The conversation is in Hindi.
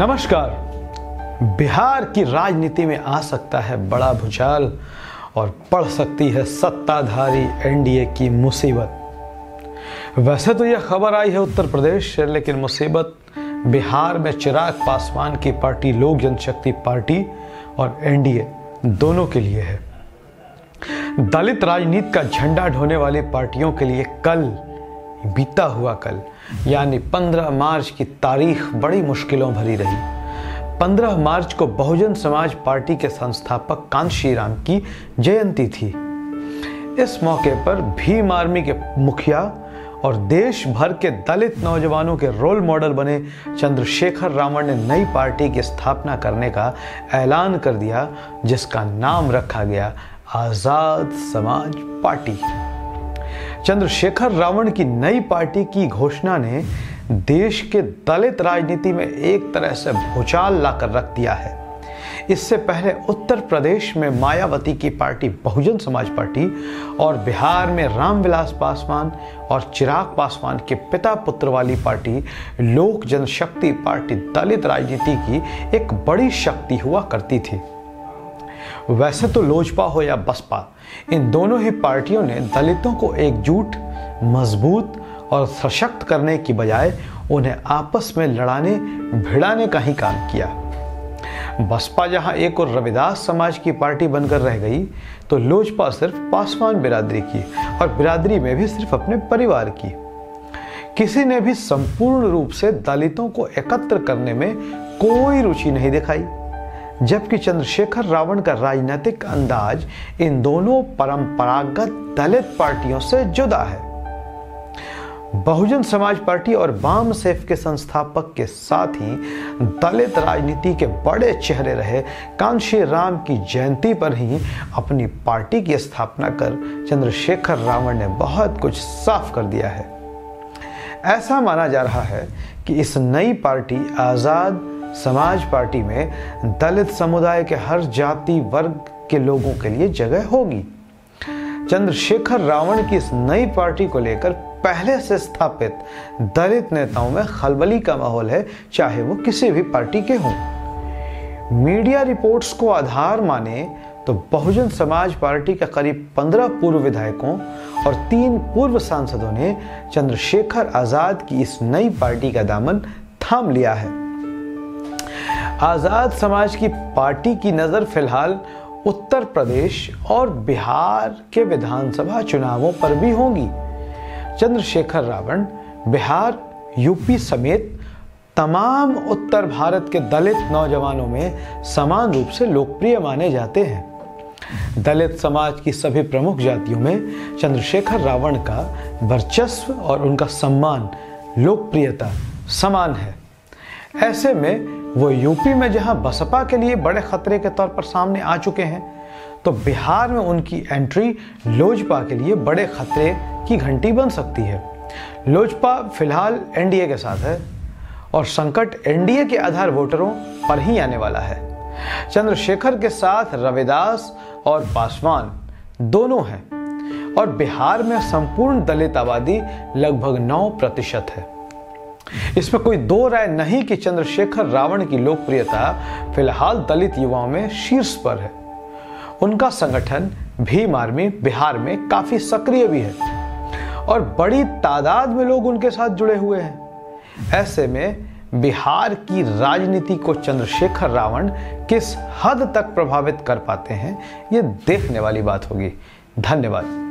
नमस्कार। बिहार की राजनीति में आ सकता है बड़ा भूचाल और पड़ सकती है सत्ताधारी एनडीए की मुसीबत। वैसे तो यह खबर आई है उत्तर प्रदेश से, लेकिन मुसीबत बिहार में चिराग पासवान की पार्टी लोक जनशक्ति पार्टी और एनडीए दोनों के लिए है। दलित राजनीति का झंडा ढोने वाली पार्टियों के लिए कल, बीता हुआ कल यानी 15 मार्च की तारीख बड़ी मुश्किलों भरी रही। 15 मार्च को बहुजन समाज पार्टी के संस्थापक कांशीराम की जयंती थी। इस मौके पर भीम आर्मी के मुखिया और देश भर के दलित नौजवानों के रोल मॉडल बने चंद्रशेखर रावण ने नई पार्टी की स्थापना करने का ऐलान कर दिया, जिसका नाम रखा गया आजाद समाज पार्टी। चंद्रशेखर रावण की नई पार्टी की घोषणा ने देश के दलित राजनीति में एक तरह से भूचाल लाकर रख दिया है। इससे पहले उत्तर प्रदेश में मायावती की पार्टी बहुजन समाज पार्टी और बिहार में रामविलास पासवान और चिराग पासवान के पिता पुत्र वाली पार्टी लोक जनशक्ति पार्टी दलित राजनीति की एक बड़ी शक्ति हुआ करती थी। वैसे तो लोजपा हो या बसपा, इन दोनों ही पार्टियों ने दलितों को एकजुट, मजबूत और सशक्त करने की बजाय उन्हें आपस में लड़ाने भिड़ाने का ही काम किया। बसपा जहां एक और रविदास समाज की पार्टी बनकर रह गई, तो लोजपा सिर्फ पासवान बिरादरी की, और बिरादरी में भी सिर्फ अपने परिवार की। किसी ने भी संपूर्ण रूप से दलितों को एकत्र करने में कोई रुचि नहीं दिखाई, जबकि चंद्रशेखर रावण का राजनीतिक अंदाज इन दोनों परंपरागत दलित पार्टियों से जुदा है। बहुजन समाज पार्टी और वाम सेफ के संस्थापक के साथ ही दलित राजनीति के बड़े चेहरे रहे कांशीराम की जयंती पर ही अपनी पार्टी की स्थापना कर चंद्रशेखर रावण ने बहुत कुछ साफ कर दिया है। ऐसा माना जा रहा है कि इस नई पार्टी आज़ाद समाज पार्टी में दलित समुदाय के हर जाति वर्ग के लोगों के लिए जगह होगी। चंद्रशेखर रावण की इस नई पार्टी को लेकर पहले से स्थापित दलित नेताओं में खलबली का माहौल है, चाहे वो किसी भी पार्टी के हों। मीडिया रिपोर्ट्स को आधार माने तो बहुजन समाज पार्टी के करीब 15 पूर्व विधायकों और 3 पूर्व सांसदों ने चंद्रशेखर आजाद की इस नई पार्टी का दामन थाम लिया है। आजाद समाज की पार्टी की नजर फिलहाल उत्तर प्रदेश और बिहार के विधानसभा चुनावों पर भी होगी। चंद्रशेखर रावण बिहार, यूपी समेत तमाम उत्तर भारत के दलित नौजवानों में समान रूप से लोकप्रिय माने जाते हैं। दलित समाज की सभी प्रमुख जातियों में चंद्रशेखर रावण का वर्चस्व और उनका सम्मान, लोकप्रियता समान है। ऐसे में वो यूपी में जहां बसपा के लिए बड़े खतरे के तौर पर सामने आ चुके हैं, तो बिहार में उनकी एंट्री लोजपा के लिए बड़े खतरे की घंटी बन सकती है। लोजपा फिलहाल एनडीए के साथ है और संकट एनडीए के आधार वोटरों पर ही आने वाला है। चंद्रशेखर के साथ रविदास और पासवान दोनों हैं और बिहार में संपूर्ण दलित आबादी लगभग 9% है। इसमें कोई दो राय नहीं कि चंद्रशेखर रावण की लोकप्रियता फिलहाल दलित युवाओं में शीर्ष पर है। उनका संगठन भीम आर्मी बिहार में काफी सक्रिय भी है और बड़ी तादाद में लोग उनके साथ जुड़े हुए हैं। ऐसे में बिहार की राजनीति को चंद्रशेखर रावण किस हद तक प्रभावित कर पाते हैं, ये देखने वाली बात होगी। धन्यवाद।